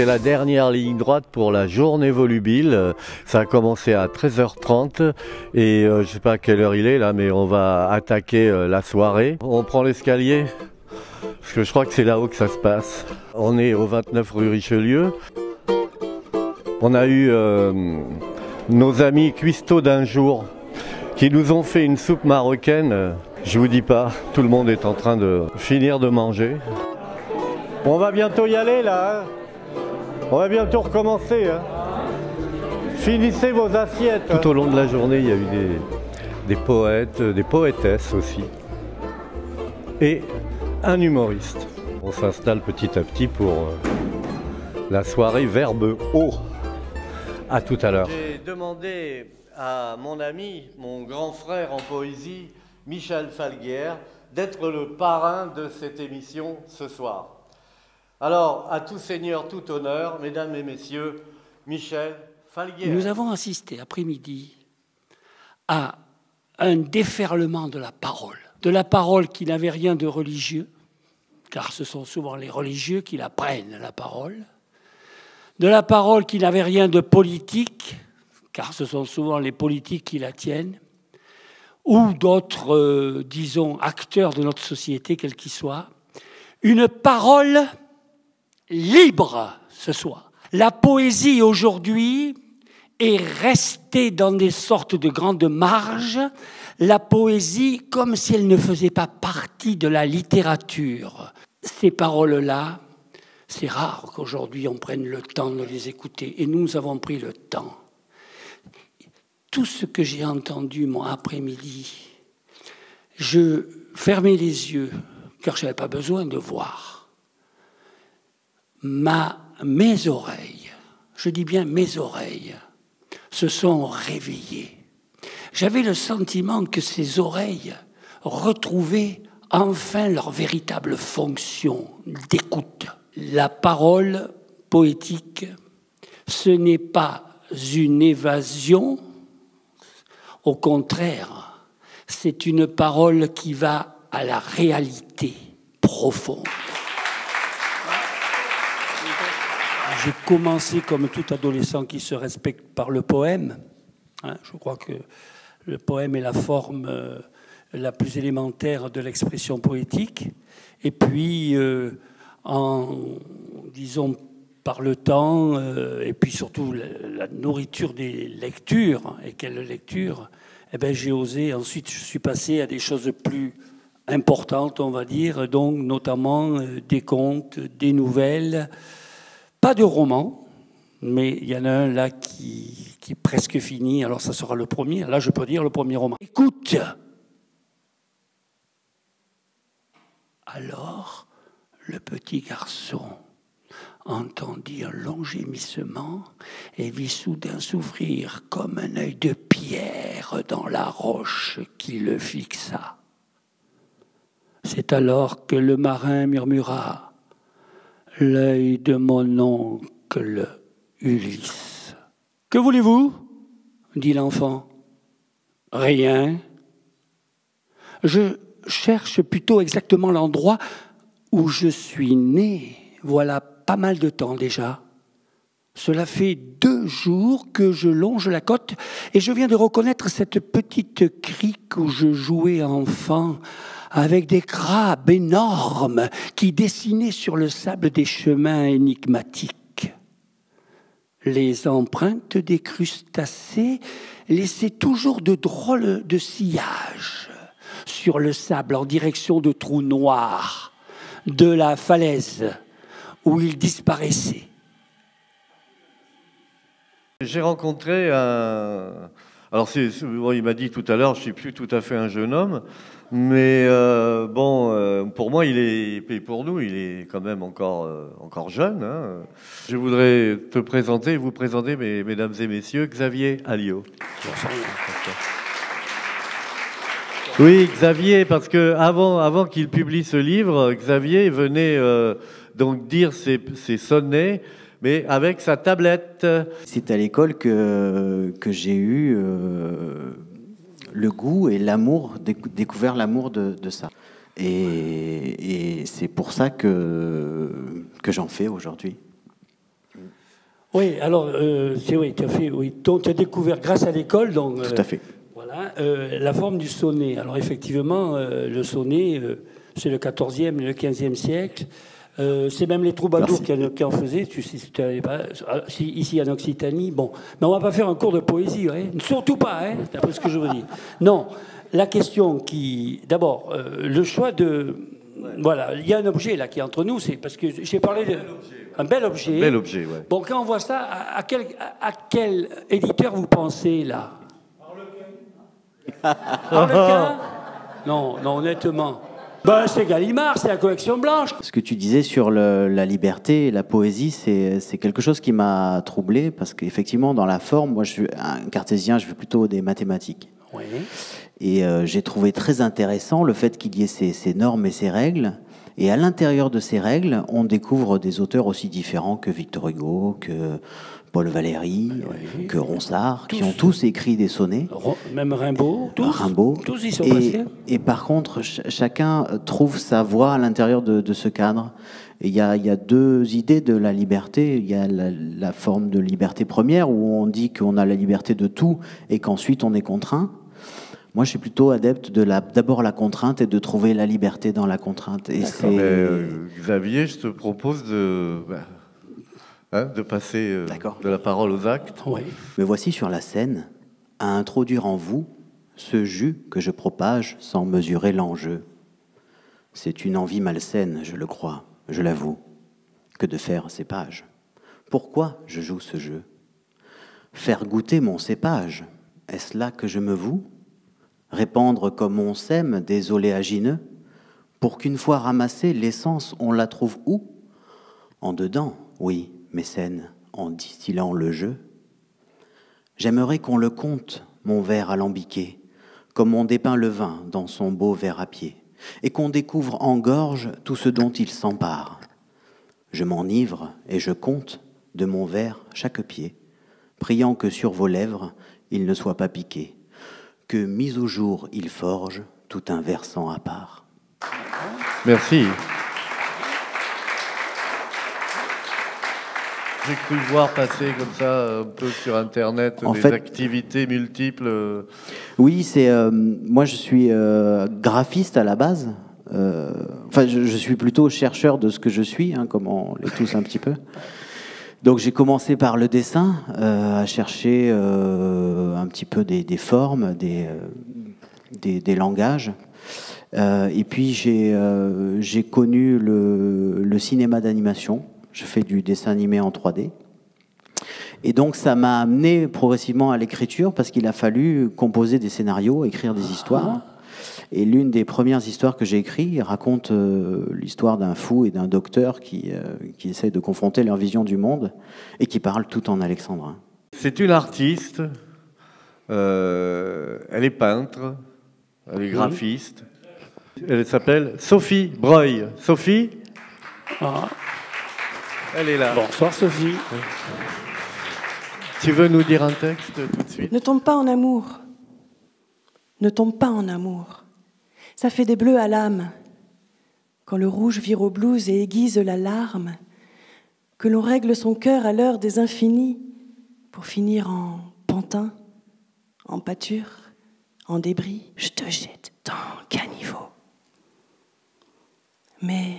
C'est la dernière ligne droite pour la journée volubile. Ça a commencé à 13h30 et je ne sais pas à quelle heure il est là, mais on va attaquer la soirée. On prend l'escalier parce que je crois que c'est là-haut que ça se passe. On est au 29 rue Richelieu. On a eu nos amis cuistots d'un jour qui nous ont fait une soupe marocaine. Je vous dis pas, tout le monde est en train de finir de manger. On va bientôt y aller là, hein. On va bientôt recommencer, hein. Finissez vos assiettes. Tout au long de la journée, il y a eu des poètes, des poétesses aussi. Et un humoriste. On s'installe petit à petit pour la soirée Verbe Haut. À tout à l'heure. J'ai demandé à mon ami, mon grand frère en poésie, Michel Falguières, d'être le parrain de cette émission ce soir. Alors, à tout seigneur, tout honneur, mesdames et messieurs, Michel Falguières. Nous avons assisté après-midi à un déferlement de la parole qui n'avait rien de religieux, car ce sont souvent les religieux qui la prennent, la parole, de la parole qui n'avait rien de politique, car ce sont souvent les politiques qui la tiennent, ou d'autres, disons, acteurs de notre société, quels qu'ils soient, une parole libre ce soir. La poésie aujourd'hui est restée dans des sortes de grandes marges, la poésie comme si elle ne faisait pas partie de la littérature. Ces paroles-là, c'est rare qu'aujourd'hui on prenne le temps de les écouter, et nous avons pris le temps. Tout ce que j'ai entendu mon après-midi, je fermais les yeux, car je n'avais pas besoin de voir. Mes oreilles, je dis bien mes oreilles, se sont réveillées. J'avais le sentiment que ces oreilles retrouvaient enfin leur véritable fonction d'écoute. La parole poétique, ce n'est pas une évasion, au contraire, c'est une parole qui va à la réalité profonde. J'ai commencé comme tout adolescent qui se respecte par le poème. Je crois que le poème est la forme la plus élémentaire de l'expression poétique. Et puis, disons, par le temps, et puis surtout la nourriture des lectures, et quelle lecture, eh bien, j'ai osé, ensuite je suis passé à des choses plus importante, on va dire, donc notamment des contes, des nouvelles, pas de romans, mais il y en a un là qui est presque fini, alors ça sera le premier, là je peux dire le premier roman. Écoute, alors le petit garçon entendit un long gémissement et vit soudain s'ouvrir comme un œil de pierre dans la roche qui le fixa. C'est alors que le marin murmura « L'œil de mon oncle Ulysse ». « Que voulez-vous » dit l'enfant. « Rien. Je cherche plutôt exactement l'endroit où je suis né. Voilà pas mal de temps déjà. Cela fait 2 jours que je longe la côte et je viens de reconnaître cette petite crique où je jouais enfant » avec des crabes énormes qui dessinaient sur le sable des chemins énigmatiques. Les empreintes des crustacés laissaient toujours de drôles de sillages sur le sable en direction de trous noirs, de la falaise où ils disparaissaient. J'ai rencontré un... Alors, bon, il m'a dit tout à l'heure, je ne suis plus tout à fait un jeune homme, mais bon, pour moi, et pour nous, il est quand même encore jeune. Hein. Je voudrais te présenter, vous présenter, mesdames et messieurs, Xavier Aliot. Oui, Xavier, parce que avant qu'il publie ce livre, Xavier venait donc dire ses sonnets, mais avec sa tablette. C'est à l'école que j'ai eu le goût et l'amour, découvert l'amour de ça. Et c'est pour ça que j'en fais aujourd'hui. Oui, alors, c'est oui, tu as fait, oui. Donc, tu as découvert grâce à l'école, donc. Tout à fait. Voilà, la forme du sonnet. Alors, effectivement, le sonnet, c'est le 14e et le 15e siècle. C'est même les troubadours qui en faisaient, tu avais pas, ici en Occitanie. Bon, mais on ne va pas faire un cours de poésie, hein. Surtout pas, hein, d'après ce que je veux dire. Non, la question qui... D'abord, le choix de... Voilà, il y a un objet là qui est entre nous, c'est parce que j'ai parlé de... Un bel objet. Un bel objet, ouais. Bon, quand on voit ça, à quel éditeur vous pensez, là? Harlequin? Non, non, honnêtement... Ben, c'est Gallimard, c'est la collection blanche. Ce que tu disais sur la liberté et la poésie, c'est quelque chose qui m'a troublé, parce qu'effectivement, dans la forme, moi, je suis un cartésien, je fais plutôt des mathématiques. Oui. Et j'ai trouvé très intéressant le fait qu'il y ait ces normes et ces règles. Et à l'intérieur de ces règles, on découvre des auteurs aussi différents que Victor Hugo, que Paul Valéry, oui, que Ronsard, tous, qui ont tous écrit des sonnets. Même Rimbaud. Tous y sont passés. Et par contre, chacun trouve sa voie à l'intérieur de ce cadre. Il y a deux idées de la liberté. Il y a la forme de liberté première, où on dit qu'on a la liberté de tout et qu'ensuite on est contraint. Moi, je suis plutôt adepte de d'abord la contrainte et de trouver la liberté dans la contrainte. Et Xavier, je te propose de passer de la parole aux actes. Oui. Me voici sur la scène à introduire en vous ce jus que je propage sans mesurer l'enjeu. C'est une envie malsaine, je le crois, je l'avoue, que de faire cépage. Pourquoi je joue ce jeu? Faire goûter mon cépage, est-ce là que je me voue? Répandre comme on sème des oléagineux, pour qu'une fois ramassée, l'essence, on la trouve où? En dedans, oui, mécène, en distillant le jeu. J'aimerais qu'on le compte, mon verre alambiqué, comme on dépeint le vin dans son beau verre à pied, et qu'on découvre en gorge tout ce dont il s'empare. Je m'enivre et je compte de mon verre chaque pied, priant que sur vos lèvres, il ne soit pas piqué, que mis au jour, il forge tout un versant à part. Merci. J'ai cru voir passer comme ça un peu sur Internet des activités multiples. Oui, c'est moi je suis graphiste à la base. Enfin, je suis plutôt chercheur de ce que je suis, hein, comme on l'est tous un petit peu. Donc j'ai commencé par le dessin, à chercher un petit peu des formes, des langages. Et puis j'ai connu le cinéma d'animation. Je fais du dessin animé en 3D. Et donc ça m'a amené progressivement à l'écriture, parce qu'il a fallu composer des scénarios, écrire des histoires. Et l'une des premières histoires que j'ai écrites raconte l'histoire d'un fou et d'un docteur qui essayent de confronter leur vision du monde et qui parlent tout en alexandrin. C'est une artiste, elle est peintre, elle est graphiste, elle s'appelle Sophie Breuil. Sophie, elle est là. Bonsoir Sophie. Tu veux nous dire un texte tout de suite? Ne tombe pas en amour. Ne tombe pas en amour. Ça fait des bleus à l'âme, quand le rouge vire aux blouses et aiguise la larme, que l'on règle son cœur à l'heure des infinis, pour finir en pantin, en pâture, en débris. Je te jette dans le caniveau. Mais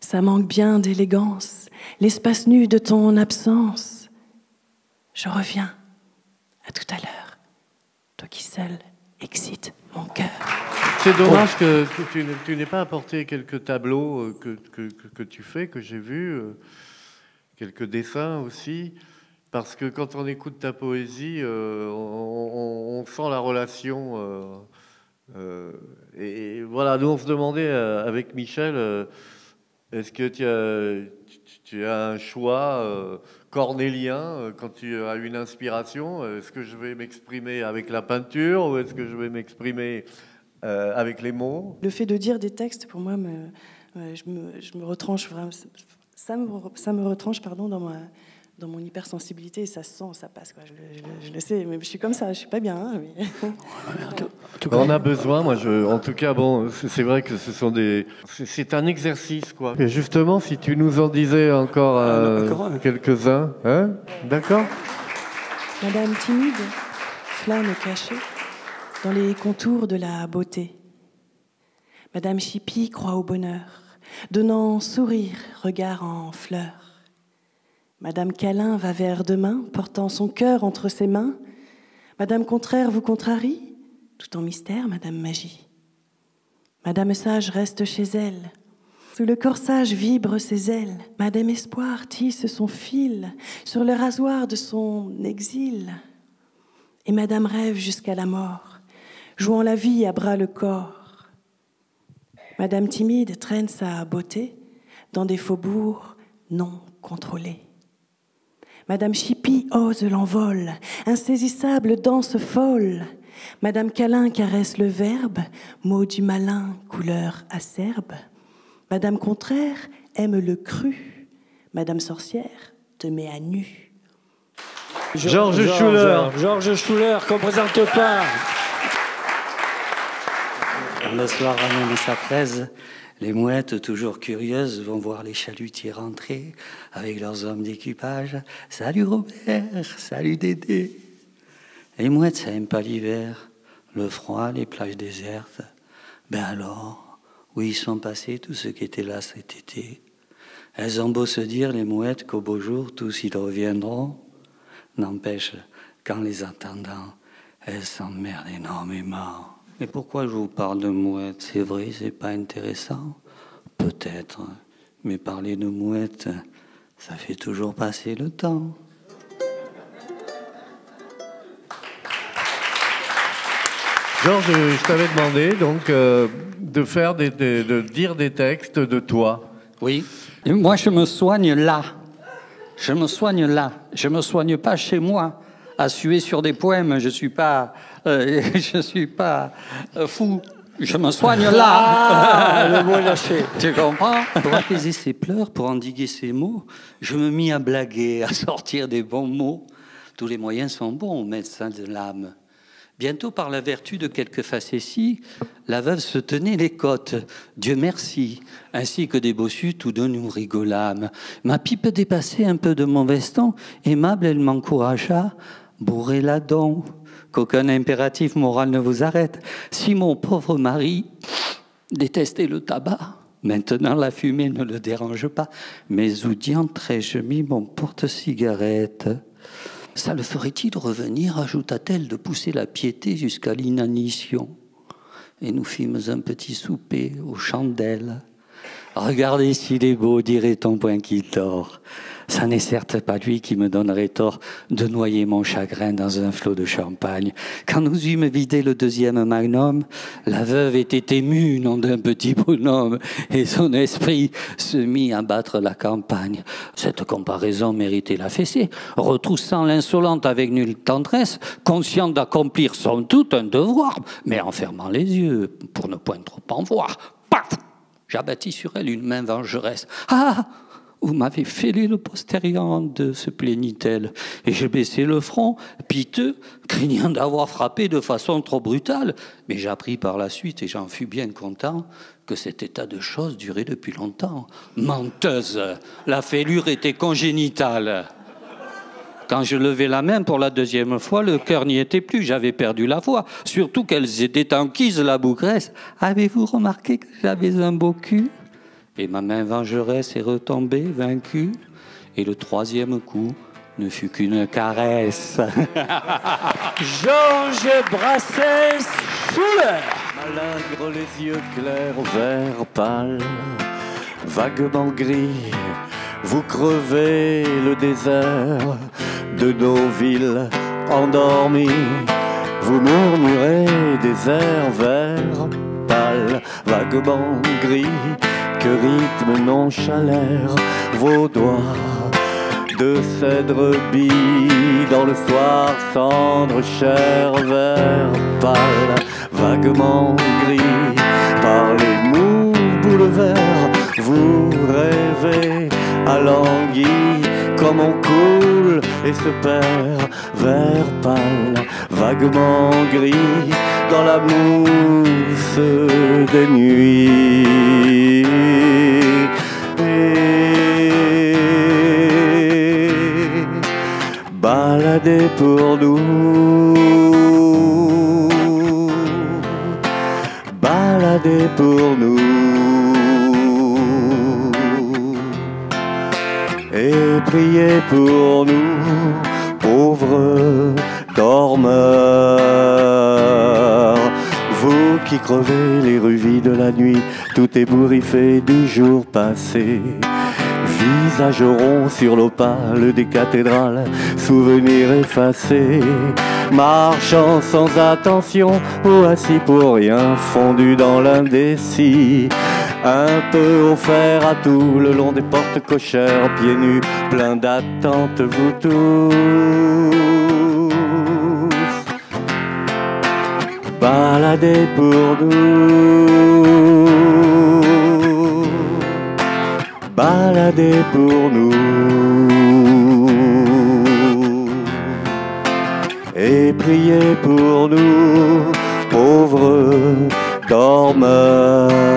ça manque bien d'élégance, l'espace nu de ton absence. Je reviens à tout à l'heure, toi qui seul excite mon cœur. C'est dommage que tu n'aies pas apporté quelques tableaux que tu fais, que j'ai vus, quelques dessins aussi, parce que quand on écoute ta poésie, on sent la relation. Et voilà, nous on se demandait avec Michel, est-ce que tu as un choix cornélien quand tu as une inspiration? Est-ce que je vais m'exprimer avec la peinture ou est-ce que je vais m'exprimer... avec les mots. Le fait de dire des textes, pour moi, je me retranche vraiment. Ça me retranche, pardon, dans ma, dans mon hypersensibilité, ça se sent, ça passe, quoi. Je le sais, mais je suis comme ça, je suis pas bien. Hein, mais... On a besoin, moi, en tout cas, bon, c'est vrai que c'est un exercice, quoi. Et justement, si tu nous en disais encore quelques-uns, hein, d'accord. Madame timide, flamme cachée, dans les contours de la beauté. Madame Chippie croit au bonheur, donnant sourire, regard en fleurs. Madame Câlin va vers demain, portant son cœur entre ses mains. Madame Contraire vous contrarie, tout en mystère, Madame Magie. Madame Sage reste chez elle. Sous le corsage vibrent ses ailes. Madame Espoir tisse son fil sur le rasoir de son exil. Et Madame Rêve jusqu'à la mort, jouant la vie à bras le corps. Madame Timide traîne sa beauté dans des faubourgs non contrôlés. Madame Chippie ose l'envol, insaisissable danse folle. Madame Câlin caresse le verbe, mot du malin, couleur acerbe. Madame Contraire aime le cru, Madame Sorcière te met à nu. Georges Chouleur. Georges Chouleur, qu'on présente pas. Le soir, on met sa fraise. Les mouettes, toujours curieuses, vont voir les chalutiers rentrer avec leurs hommes d'équipage. Salut Robert, salut Dédé. Les mouettes, ça n'aime pas l'hiver, le froid, les plages désertes. Ben alors, où ils sont passés, tous ceux qui étaient là cet été? Elles ont beau se dire, les mouettes, qu'au beau jour, tous ils reviendront. N'empêche qu'en les attendant, elles s'emmerdent énormément. Et pourquoi je vous parle de mouettes? C'est vrai, c'est pas intéressant. Peut-être, mais parler de mouettes, ça fait toujours passer le temps. Georges, je t'avais demandé donc de dire des textes de toi. Oui. Et moi, je me soigne là. Je me soigne là. Je me soigne pas chez moi. À suer sur des poèmes, je suis pas fou. Je me soigne là. Ah, le mot lâché. Tu comprends? Pour apaiser ses pleurs, pour endiguer ses mots, je me mis à blaguer, à sortir des bons mots. Tous les moyens sont bons, médecin de l'âme. Bientôt, par la vertu de quelques facéties, la veuve se tenait les côtes, Dieu merci, ainsi que des bossus, tous deux nous rigolâmes. Ma pipe dépassait un peu de mon veston, aimable, elle m'encouragea. Bourrez-la donc, qu'aucun impératif moral ne vous arrête. Si mon pauvre mari détestait le tabac, maintenant la fumée ne le dérange pas. Mais où diantre ai-je mis mon porte-cigarette? Ça le ferait-il revenir, ajouta-t-elle, de pousser la piété jusqu'à l'inanition? Et nous fîmes un petit souper aux chandelles. Regardez s'il est beau, dirait-on, point qui tord. Ça n'est certes pas lui qui me donnerait tort de noyer mon chagrin dans un flot de champagne. Quand nous eûmes vidé le deuxième magnum, la veuve était émue, nom d'un petit bonhomme, et son esprit se mit à battre la campagne. Cette comparaison méritait la fessée. Retroussant l'insolente avec nulle tendresse, conscient d'accomplir somme toute un devoir, mais en fermant les yeux pour ne point trop en voir, paf! J'abattis sur elle une main vengeresse. « Ah, vous m'avez fêlé le postérieur en deux !» se plaignit-elle. Et je baissai le front, piteux, craignant d'avoir frappé de façon trop brutale. Mais j'appris par la suite, et j'en fus bien content, que cet état de choses durait depuis longtemps. Menteuse! La fêlure était congénitale. Quand je levai la main pour la deuxième fois, le cœur n'y était plus, j'avais perdu la foi. Surtout qu'elles étaient enquises, la bougresse. Avez-vous remarqué que j'avais un beau cul? Et ma main vengeresse est retombée, vaincue. Et le troisième coup ne fut qu'une caresse. Georges Brassens Chouleur. Malingre, les yeux clairs, vert pâle, vaguement gris, vous crevez le désert de nos villes endormies. Vous murmurez des airs verts, pâles, vaguement gris, que rythme nonchalèrent vos doigts de cèdre bille dans le soir cendre cher, vert, pâle, vaguement gris. Par les mous boulevards, vous rêvez à l'anguille. comment coule et se perd vert pâle, vaguement gris dans la mousse des nuits. Balader pour nous, balader pour nous, et prier pour nous, pauvres dormeurs. Vous qui crevez les rues vides de la nuit, tout ébouriffé du jour passé, visages ronds sur l'opale des cathédrales, souvenirs effacés, marchant sans attention ou assis pour rien, fondu dans l'indécis, un peu offert à tout le long des portes cochères, pieds nus, plein d'attente, vous tous, baladez pour nous. Balader pour nous et prier pour nous, pauvres dormeurs.